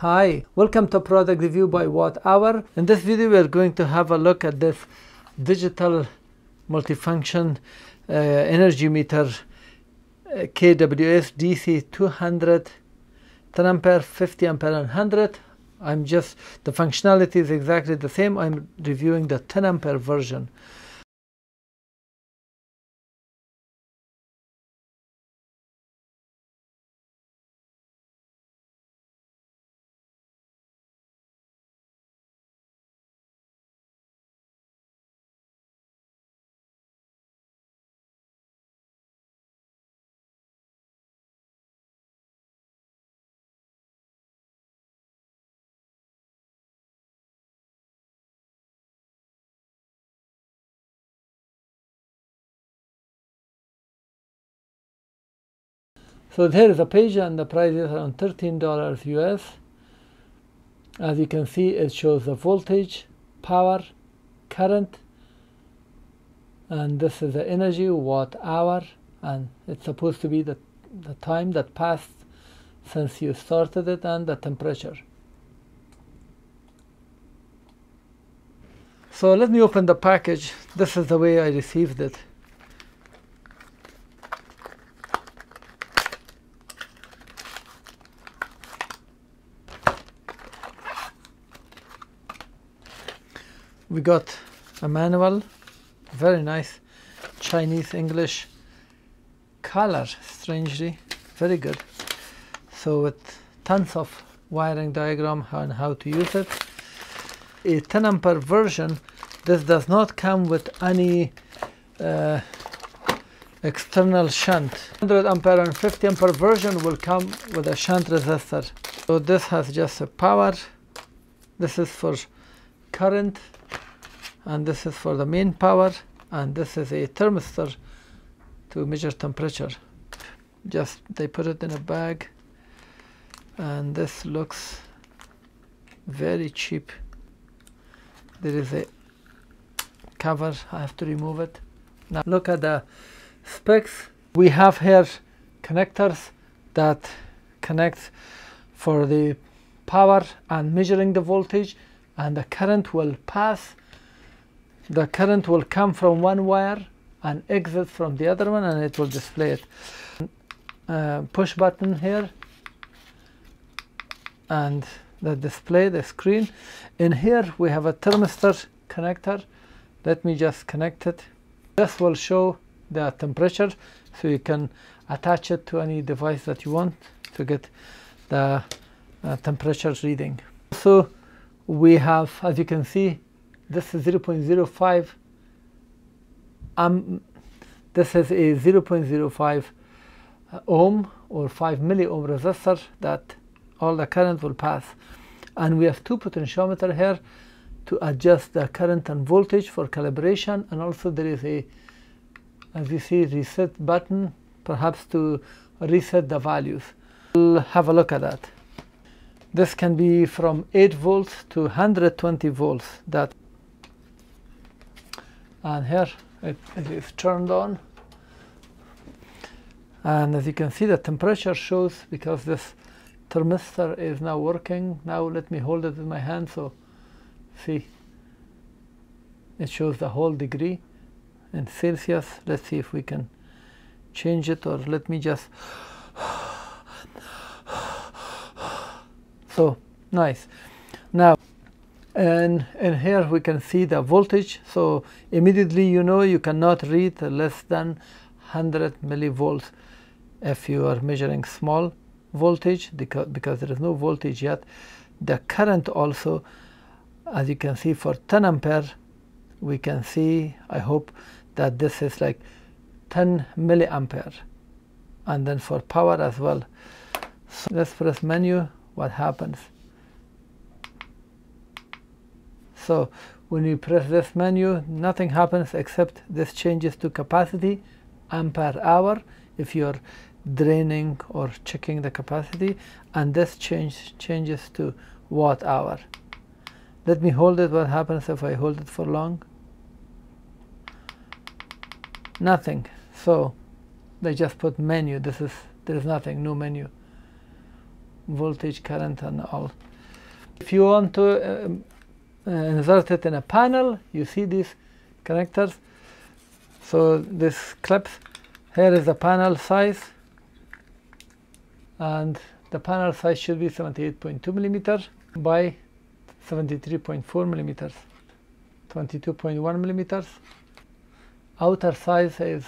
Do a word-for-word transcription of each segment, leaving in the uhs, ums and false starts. Hi, welcome to Product Review by Watt Hour. In this video we are going to have a look at this digital multifunction uh, energy meter uh, K W S D C two hundred, ten ampere, fifty ampere and one hundred. I'm just, the functionality is exactly the same. I'm reviewing the ten ampere version. So there is a page and the price is around thirteen dollars U S. As you can see, it shows the voltage, power, current, and this is the energy, watt hour, and it's supposed to be the, the time that passed since you started it, and the temperature. So let me open the package. This is the way I received it. We got a manual, very nice, Chinese English color, strangely, very good. So with tons of wiring diagram on how to use it. A ten ampere version, this does not come with any uh, external shunt. one hundred ampere and fifty ampere version will come with a shunt resistor. So this has just a power, this is for current, and this is for the main power, and this is a thermistor to measure temperature. Just they put it in a bag, and this looks very cheap. There is a cover, I have to remove it. Now look at the specs. We have here connectors that connect for the power and measuring the voltage, and the current will pass. The current will come from one wire and exit from the other one, and it will display it. Uh, push button here, and the display, the screen. In here we have a thermistor connector. Let me just connect it. This will show the temperature, so you can attach it to any device that you want to get the uh, temperature reading. So we have, as you can see, this is zero point zero five. Um, this is a zero point zero five ohm or five milliohm resistor that all the current will pass. And we have two potentiometer here to adjust the current and voltage for calibration. And also there is a, as you see, reset button, perhaps to reset the values. We'll have a look at that. This can be from eight volts to one hundred twenty volts. That. And here it, it is turned on, and as you can see the temperature shows because this thermistor is now working. Now let me hold it in my hand, so see, it shows the whole degree in Celsius. Let's see if we can change it, or let me just, so nice. Now And, and here we can see the voltage, so immediately you know you cannot read less than one hundred millivolts if you are measuring small voltage, because, because there is no voltage yet. The current also, as you can see, for ten ampere, we can see, I hope, that this is like ten milliampere. And then for power as well. So let's press menu, what happens? So when you press this menu, nothing happens except this changes to capacity, ampere hour, if you're draining or checking the capacity, and this change changes to watt hour. Let me hold it. What happens if I hold it for long? Nothing. So they just put menu. This is, there is nothing, no menu. voltage, current and all. If you want to um, uh, insert it in a panel, you see these connectors. So this clips, here is the panel size, and the panel size should be seventy-eight point two millimeters by seventy-three point four millimeters, twenty-two point one millimeters. Outer size is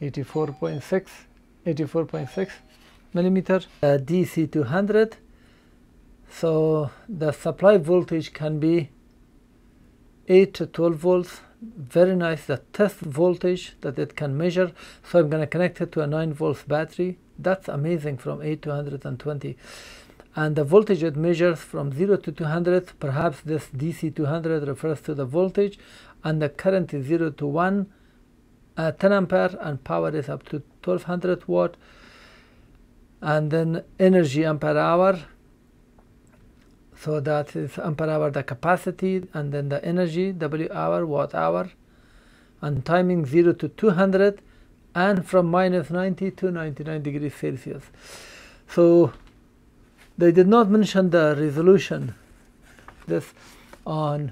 eighty-four point six millimeter. uh, D C two hundred, so the supply voltage can be eight to twelve volts. Very nice, the test voltage that it can measure. So I'm going to connect it to a nine volts battery. That's amazing, from eight to one hundred twenty. And the voltage it measures from zero to two hundred. Perhaps this D C two hundred refers to the voltage, and the current is zero to one, uh, ten ampere, and power is up to twelve hundred watt, and then energy ampere hour. So that is ampere hour, the capacity, and then the energy, W hour, watt hour, and timing zero to two hundred, and from minus ninety to ninety-nine degrees Celsius. So they did not mention the resolution. This on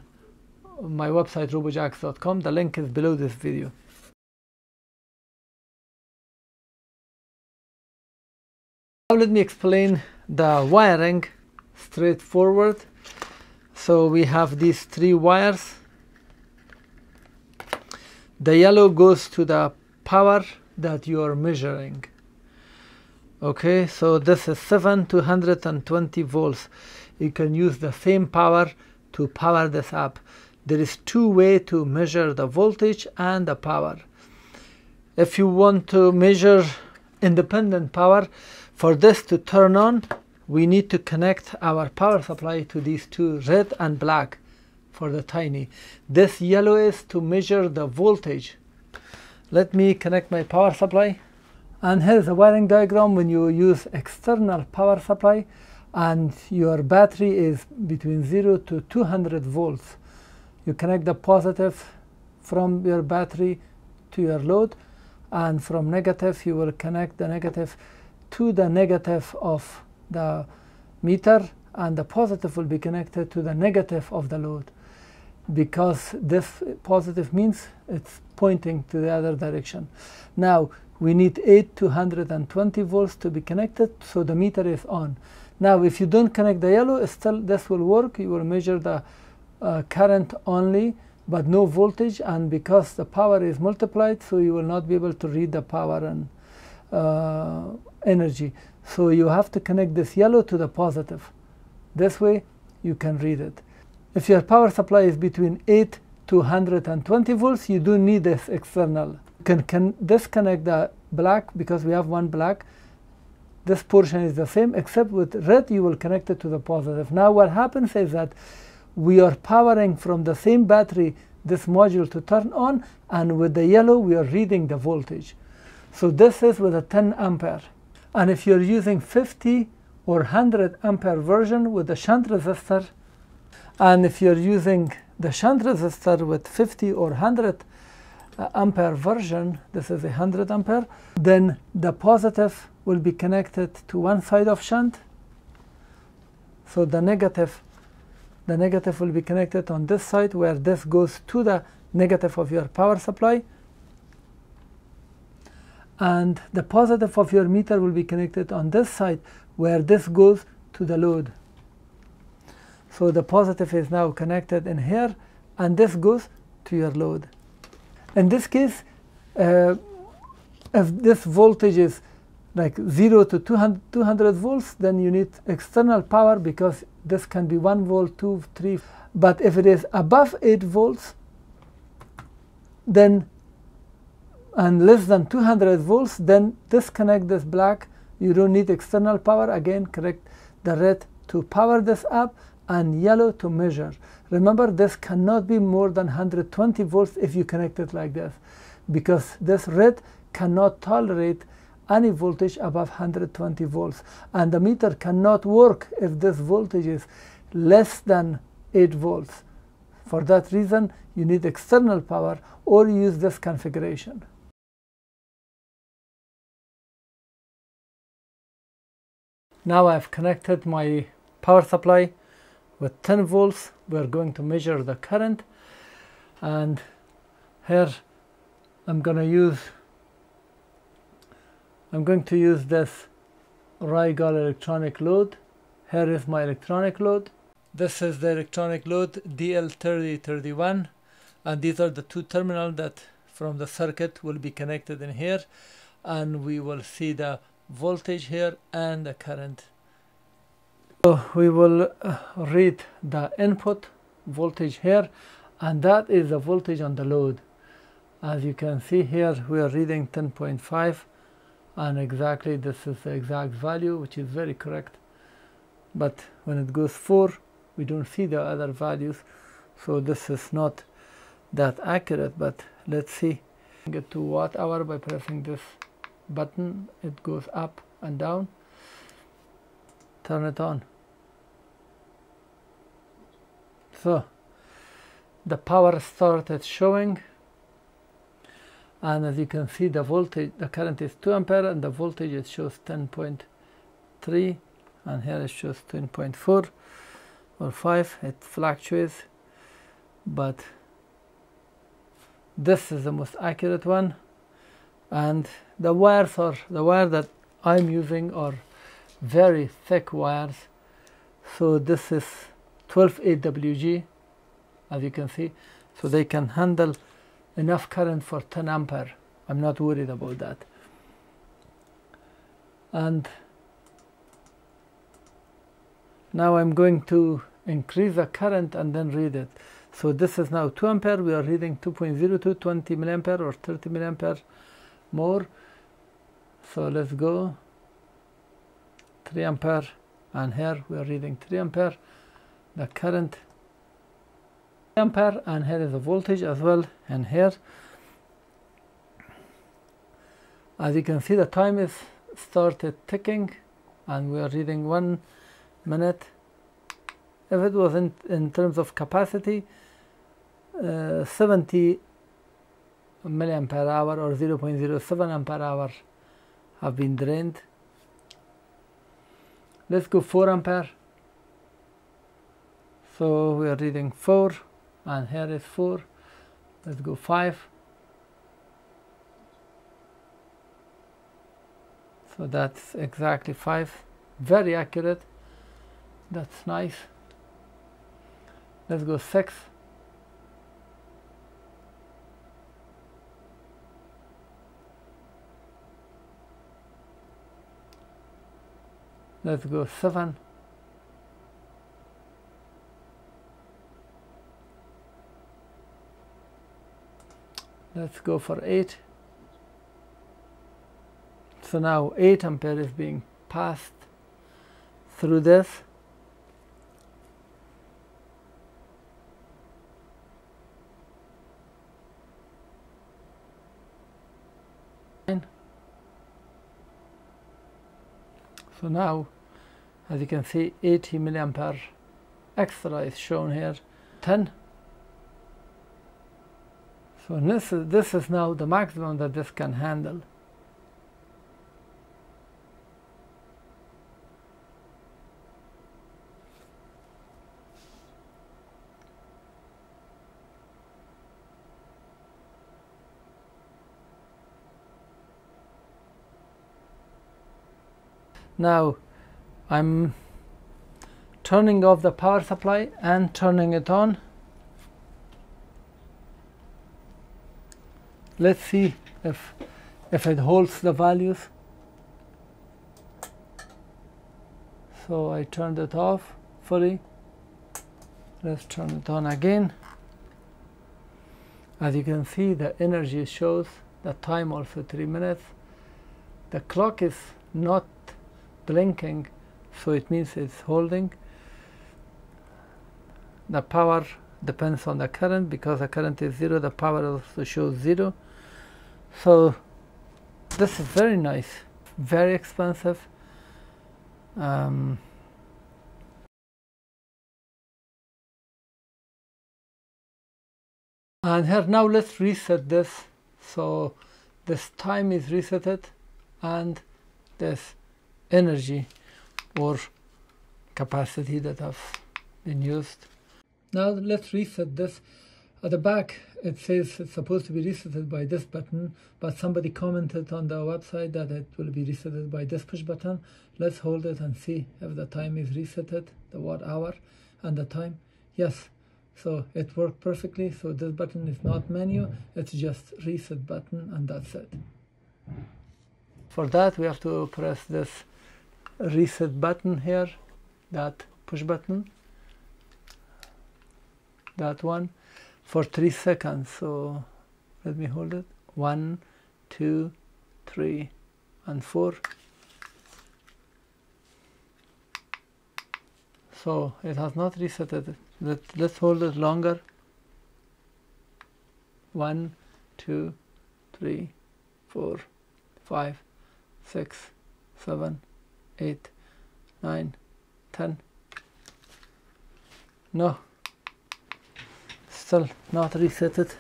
my website robojax dot com. The link is below this video. Now let me explain the wiring straightforward. So we have these three wires. The yellow goes to the power that you are measuring. Okay, so this is seven to one hundred twenty volts. You can use the same power to power this up. There is two ways to measure the voltage and the power. If you want to measure independent power, for this to turn on, we need to connect our power supply to these two, red and black, for the tiny. This yellow is to measure the voltage. Let me connect my power supply. And here's a wiring diagram when you use external power supply and your battery is between zero to two hundred volts. You connect the positive from your battery to your load, and from negative you will connect the negative to the negative of the meter, and the positive will be connected to the negative of the load, because this positive means it's pointing to the other direction. Now we need eight to one hundred twenty volts to be connected, so the meter is on. Now if you don't connect the yellow, still this will work. You will measure the uh, current only, but no voltage, and because the power is multiplied, so you will not be able to read the power and uh, energy. So you have to connect this yellow to the positive. This way you can read it. If your power supply is between eight to one hundred twenty volts, you do need this external. You can, can disconnect the black, because we have one black. This portion is the same, except with red you will connect it to the positive. Now what happens is that we are powering from the same battery this module to turn on, and with the yellow we are reading the voltage. So this is with a ten ampere. And if you're using fifty or one hundred ampere version with a shunt resistor, and if you're using the shunt resistor with fifty or one hundred ampere version, this is one hundred ampere, then the positive will be connected to one side of shunt, so the negative the negative will be connected on this side, where this goes to the negative of your power supply, and the positive of your meter will be connected on this side, where this goes to the load. So the positive is now connected in here, and this goes to your load. In this case, uh, if this voltage is like zero to two hundred volts, then you need external power, because this can be one volt, two, three. But if it is above eight volts, then, and less than two hundred volts, then disconnect this black. You don't need external power. Again, connect the red to power this up, and yellow to measure. Remember, this cannot be more than one hundred twenty volts if you connect it like this, because this red cannot tolerate any voltage above one hundred twenty volts, and the meter cannot work if this voltage is less than eight volts. For that reason, you need external power, or use this configuration. Now I've connected my power supply with ten volts. We're going to measure the current, and here I'm going to use I'm going to use this Rigol electronic load. Here is my electronic load. This is the electronic load D L thirty thirty-one, and these are the two terminals that from the circuit will be connected in here, and we will see the voltage here and the current. So we will read the input voltage here, and that is the voltage on the load. As you can see here, we are reading ten point five, and exactly this is the exact value, which is very correct. But when it goes four, we don't see the other values, so this is not that accurate. But let's see, get to watt hour by pressing this button. It goes up and down. Turn it on. So the power started showing, and as you can see, the voltage, the current is two ampere, and the voltage it shows ten point three, and here it shows ten point four or five. It fluctuates, but this is the most accurate one. And the wires are the wire that I'm using are very thick wires. So this is twelve A W G, as you can see, so they can handle enough current for ten ampere. I'm not worried about that. And now I'm going to increase the current and then read it. So this is now two ampere. We are reading two point zero two, twenty milliampere or thirty milliampere more. So let's go three ampere, and here we are reading three ampere, the current ampere, and here is the voltage as well. And here, as you can see, the time is started ticking, and we are reading one minute. If it was in, in terms of capacity, uh, seventy milliampere hour or zero point zero seven ampere hour have been drained. Let's go four ampere. So we are reading four, and here is four. Let's go five. So that's exactly five. Very accurate. That's nice. Let's go six. Let's go seven. Let's go for eight. So now eight ampere is being passed through this. So now, as you can see, eighty milliampere extra is shown here. ten. So this is, this is now the maximum that this can handle. Now I'm turning off the power supply and turning it on. Let's see if if it holds the values. So I turned it off fully. Let's turn it on again. As you can see, the energy shows, the time also three minutes. The clock is not blinking, so it means it's holding. The power depends on the current. Because the current is zero, the power also shows zero. So this is very nice, very expensive. Um, and here now let's reset this. So this time is resetted, and this energy or capacity that I've been used. Now let's reset this. At the back it says it's supposed to be resetted by this button, but somebody commented on the website that it will be resetted by this push button. Let's hold it and see if the time is resetted, the watt hour and the time. Yes, so it worked perfectly. So this button is not menu, it's just reset button, and that's it. For that we have to press this reset button here, that push button, that one, for three seconds. So let me hold it. One, two, three, and four. So it has not reset it. Let, let's hold it longer. One, two, three, four, five, six, seven, eight, nine, ten. No. Still not reset it,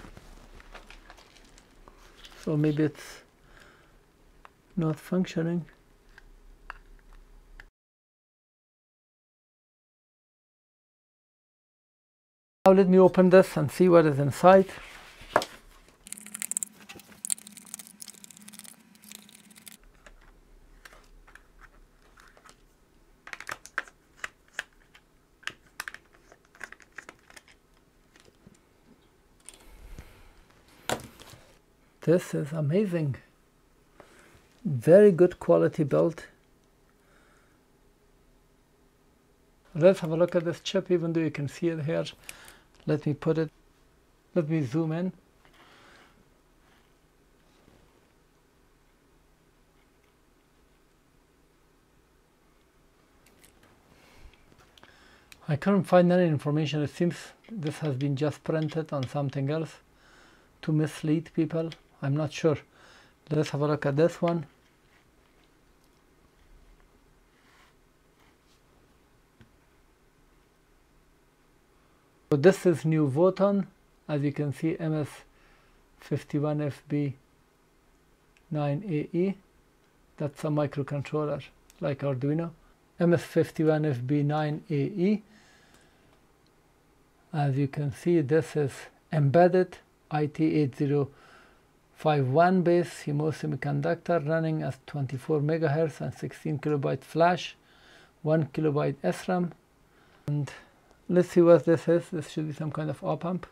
so maybe it's not functioning. Now let me open this and see what is inside. This is amazing. Very good quality build. Let's have a look at this chip, even though you can see it here. Let me put it, let me zoom in. I couldn't find any information. It seems this has been just printed on something else to mislead people. I'm not sure. Let's have a look at this one. So this is Nuvoton, as you can see, M S five one F B nine A E. That's a microcontroller like Arduino. M S five one F B nine A E. As you can see, this is embedded I T eight zero. five one base C M O S semiconductor running at twenty-four megahertz and sixteen kilobyte flash, one kilobyte S RAM. And let's see what this is. This should be some kind of op amp.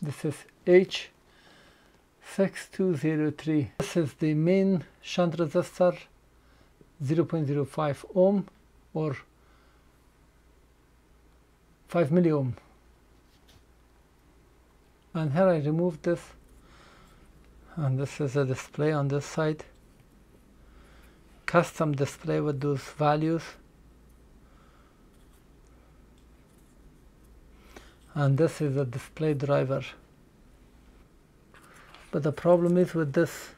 This is H six two zero three. This is the main shunt resistor, zero point zero five ohm or five milliohm. And here I removed this, and this is a display on this side, custom display with those values. And this is a display driver. But the problem is with this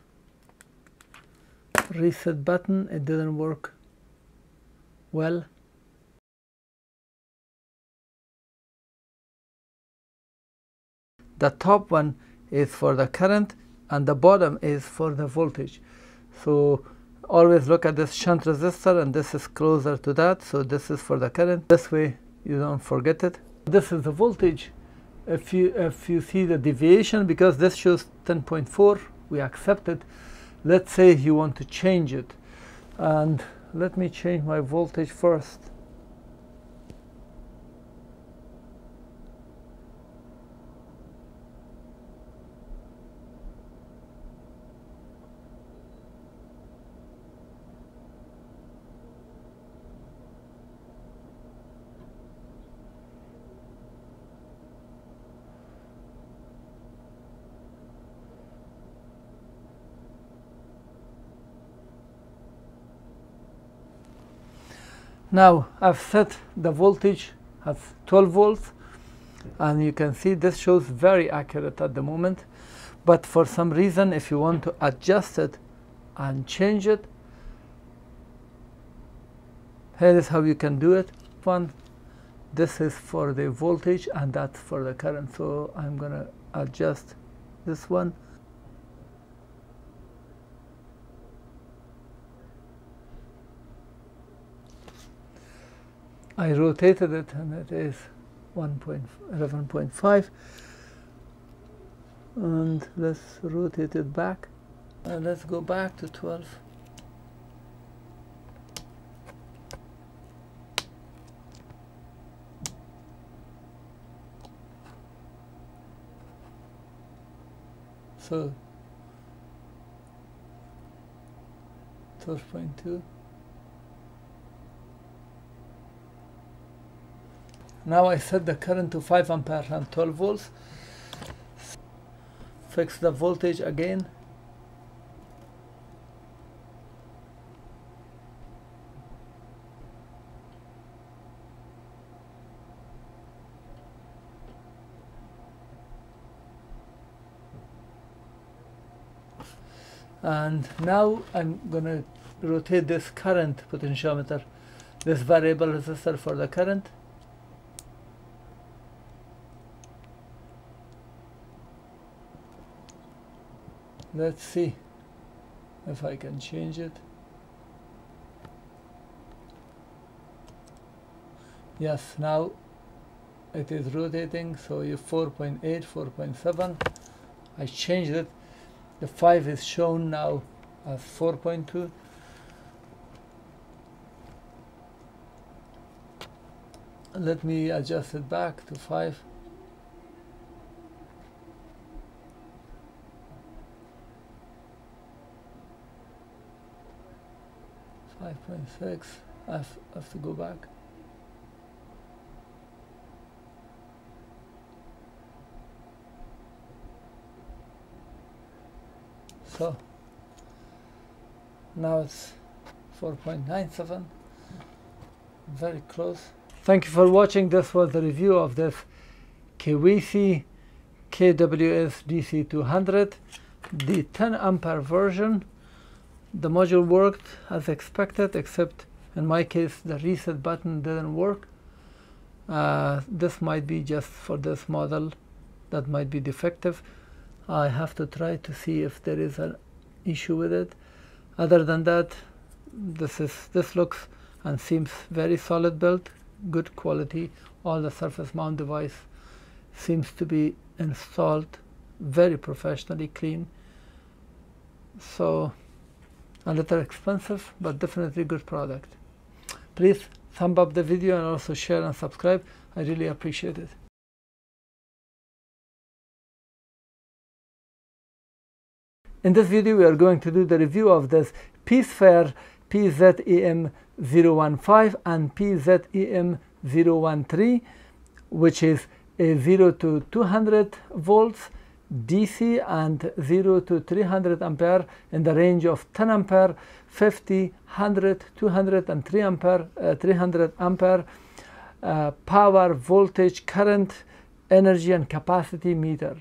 reset button, it didn't work well. The top one is for the current and the bottom is for the voltage. So always look at this shunt resistor, and this is closer to that, so this is for the current. This way you don't forget it. This is the voltage. If you, if you see the deviation, because this shows ten point four, we accept it. Let's say you want to change it. And let me change my voltage first. Now I've set the voltage at twelve volts, and you can see this shows very accurate at the moment. But for some reason, if you want to adjust it and change it, here is how you can do it. One, this is for the voltage and that's for the current. So I'm gonna adjust this one. I rotated it and it is one point eleven point five, and let's rotate it back and let's go back to twelve. So twelve point two. Now I set the current to five amperes and twelve volts. Fix the voltage again. And now I'm going to rotate this current potentiometer, this variable resistor for the current. Let's see if I can change it. Yes, now it is rotating, so you four point eight, four point seven. I changed it. The five is shown now as four point two. Let me adjust it back to five. five point six. I have, have to go back. So now it's four point nine seven. Very close. Thank you for watching. This was the review of this K W S D C two hundred, the ten ampere version. The module worked as expected, except in my case the reset button didn't work. Uh, this might be just for this model, that might be defective. I have to try to see if there is an issue with it. Other than that, this is this looks and seems very solid built, good quality. All the surface mount device seems to be installed very professionally clean. So a little expensive, but definitely good product. Please thumb up the video and also share and subscribe. I really appreciate it. In this video we are going to do the review of this Peace Fair P Z E M zero one five and P Z E M zero one three, which is a zero to two hundred volts D C and zero to three hundred ampere in the range of ten ampere, fifty, one hundred, two hundred and three ampere, uh, three hundred ampere uh, power, voltage, current, energy and capacity meter.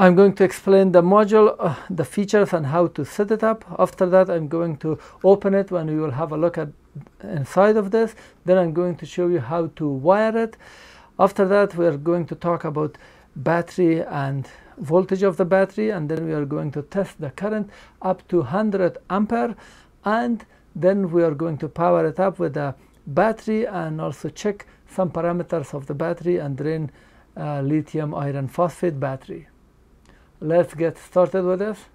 I'm going to explain the module, uh, the features and how to set it up. After that I'm going to open it when we will have a look at inside of this. Then I'm going to show you how to wire it. After that we are going to talk about battery and voltage of the battery, and then we are going to test the current up to one hundred ampere, and then we are going to power it up with the battery and also check some parameters of the battery and drain uh, lithium iron phosphate battery. Let's get started with this.